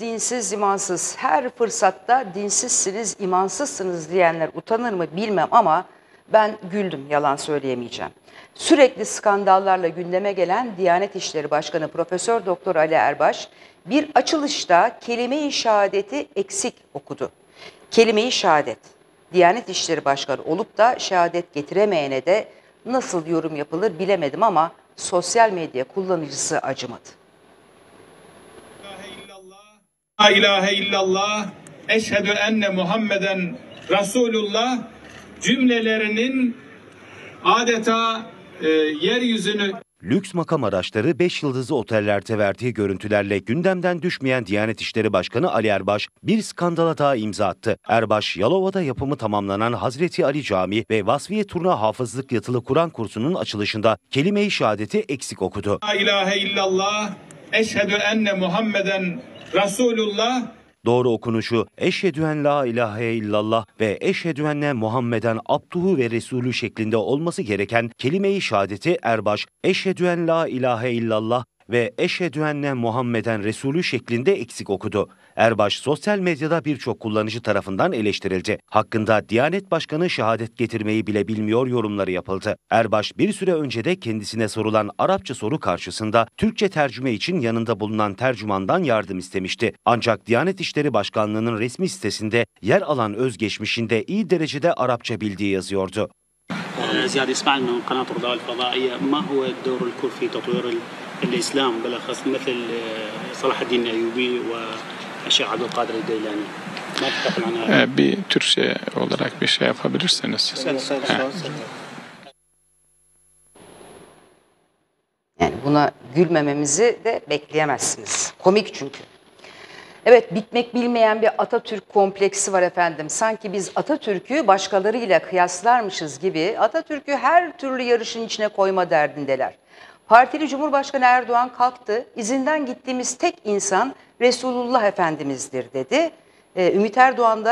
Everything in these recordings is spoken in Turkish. Dinsiz, imansız, her fırsatta dinsizsiniz, imansızsınız diyenler utanır mı bilmem ama ben güldüm, yalan söyleyemeyeceğim. Sürekli skandallarla gündeme gelen Diyanet İşleri Başkanı Profesör Doktor Ali Erbaş bir açılışta Kelime-i Şehadet'i eksik okudu. Kelime-i Şehadet, Diyanet İşleri Başkanı olup da şehadet getiremeyene de nasıl yorum yapılır bilemedim ama sosyal medya kullanıcısı acımadı. La ilahe illallah, eşhedü enne Muhammeden Resulullah cümlelerinin adeta yeryüzünü... Lüks makam araçları 5 yıldızlı otellerde verdiği görüntülerle gündemden düşmeyen Diyanet İşleri Başkanı Ali Erbaş bir skandala daha imza attı. Erbaş, Yalova'da yapımı tamamlanan Hazreti Ali Camii ve Vasfiye Turna Hafızlık Yatılı Kur'an kursunun açılışında Kelime-i Şehadet'i eksik okudu. La ilahe illallah, eşhedü enne Muhammeden Resulullah. Doğru okunuşu eşhedüen la ilahe illallah ve eşhedüenne Muhammeden abduhu ve resulü şeklinde olması gereken kelime-i şehadeti Erbaş eşhedüen la ilahe illallah ve eşhedüenne Muhammeden resulü şeklinde eksik okudu. Erbaş sosyal medyada birçok kullanıcı tarafından eleştirildi. Hakkında Diyanet Başkanı şehadet getirmeyi bile bilmiyor yorumları yapıldı. Erbaş bir süre önce de kendisine sorulan Arapça soru karşısında Türkçe tercüme için yanında bulunan tercümandan yardım istemişti. Ancak Diyanet İşleri Başkanlığı'nın resmi sitesinde yer alan özgeçmişinde iyi derecede Arapça bildiği yazıyordu. Bir Türkçe olarak bir şey yapabilirseniz. Yani buna gülmememizi de bekleyemezsiniz. Komik çünkü. Evet, bitmek bilmeyen bir Atatürk kompleksi var efendim. Sanki biz Atatürk'ü başkalarıyla kıyaslarmışız gibi Atatürk'ü her türlü yarışın içine koyma derdindeler. Partili Cumhurbaşkanı Erdoğan kalktı, izinden gittiğimiz tek insan Resulullah Efendimiz'dir dedi. Ümit Özdağ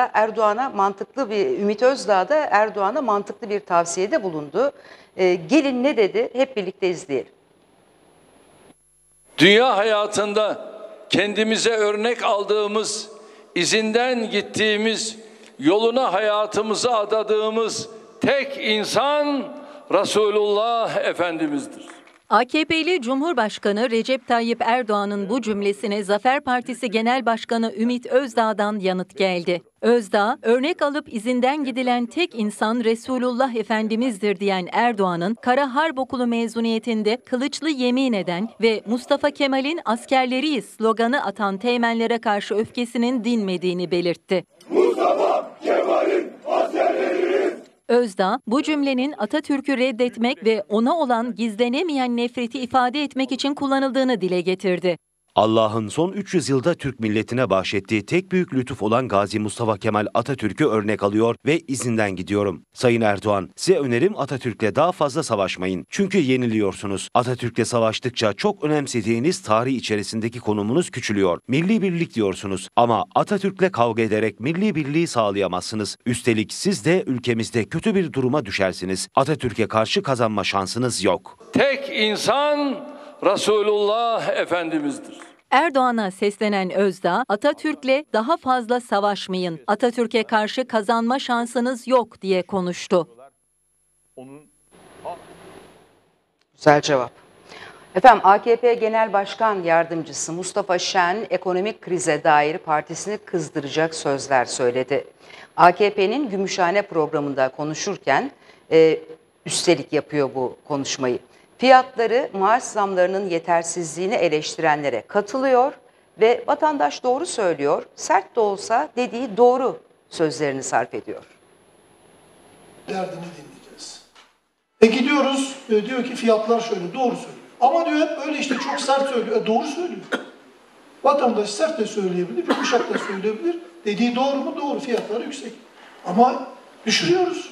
da Erdoğan'a mantıklı bir tavsiyede bulundu. Gelin ne dedi? Hep birlikte izleyelim. Dünya hayatında kendimize örnek aldığımız, izinden gittiğimiz, yoluna hayatımızı adadığımız tek insan Resulullah Efendimiz'dir. AKP'li Cumhurbaşkanı Recep Tayyip Erdoğan'ın bu cümlesine Zafer Partisi Genel Başkanı Ümit Özdağ'dan yanıt geldi. Özdağ, örnek alıp izinden gidilen tek insan Resulullah Efendimiz'dir diyen Erdoğan'ın Kara Harp Okulu mezuniyetinde kılıçlı yemin eden ve Mustafa Kemal'in askerleriyiz sloganı atan teğmenlere karşı öfkesinin dinmediğini belirtti. Mustafa Kemal'in askerleriyiz. Özdağ, bu cümlenin Atatürk'ü reddetmek ve ona olan gizlenemeyen nefreti ifade etmek için kullanıldığını dile getirdi. Allah'ın son 300 yılda Türk milletine bahşettiği tek büyük lütuf olan Gazi Mustafa Kemal Atatürk'ü örnek alıyor ve izinden gidiyorum. Sayın Erdoğan, size önerim Atatürk'le daha fazla savaşmayın. Çünkü yeniliyorsunuz. Atatürk'le savaştıkça çok önemsediğiniz tarih içerisindeki konumunuz küçülüyor. Milli birlik diyorsunuz ama Atatürk'le kavga ederek milli birliği sağlayamazsınız. Üstelik siz de ülkemizde kötü bir duruma düşersiniz. Atatürk'e karşı kazanma şansınız yok. Tek insan Resulullah Efendimiz'dir. Erdoğan'a seslenen Özdağ, Atatürk'le daha fazla savaşmayın, Atatürk'e karşı kazanma şansınız yok diye konuştu. Güzel cevap. Efendim, AKP Genel Başkan Yardımcısı Mustafa Şen, ekonomik krize dair partisini kızdıracak sözler söyledi. AKP'nin Gümüşhane programında konuşurken, üstelik yapıyor bu konuşmayı. Fiyatları, maaş zamlarının yetersizliğini eleştirenlere katılıyor ve vatandaş doğru söylüyor, sert de olsa dediği doğru sözlerini sarf ediyor. Derdini dinleyeceğiz. Gidiyoruz, diyor ki fiyatlar şöyle, doğru söylüyor. Ama diyor hep öyle işte çok sert söylüyor, doğru söylüyor. Vatandaş sert de söyleyebilir, yumuşak da söyleyebilir. Dediği doğru mu? Doğru, fiyatları yüksek. Ama düşürüyoruz,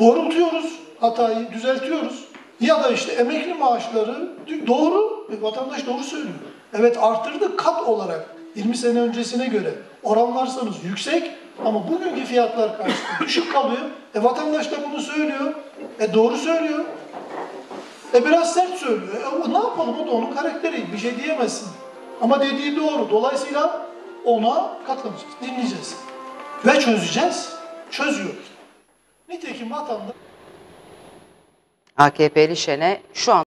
doğrultuyoruz, hatayı düzeltiyoruz. Ya da işte emekli maaşları doğru, vatandaş doğru söylüyor. Evet, arttırdık kat olarak 20 sene öncesine göre oranlarsanız yüksek ama bugünkü fiyatlar karşısında düşük kalıyor. Vatandaş da bunu söylüyor, doğru söylüyor, biraz sert söylüyor. Ne yapalım, o da onun karakteriydi, bir şey diyemezsin. Ama dediği doğru. Dolayısıyla ona katlanacağız, dinleyeceğiz ve çözeceğiz. Çözüyoruz. Nitekim vatandaş AKP'li Şen'e şu an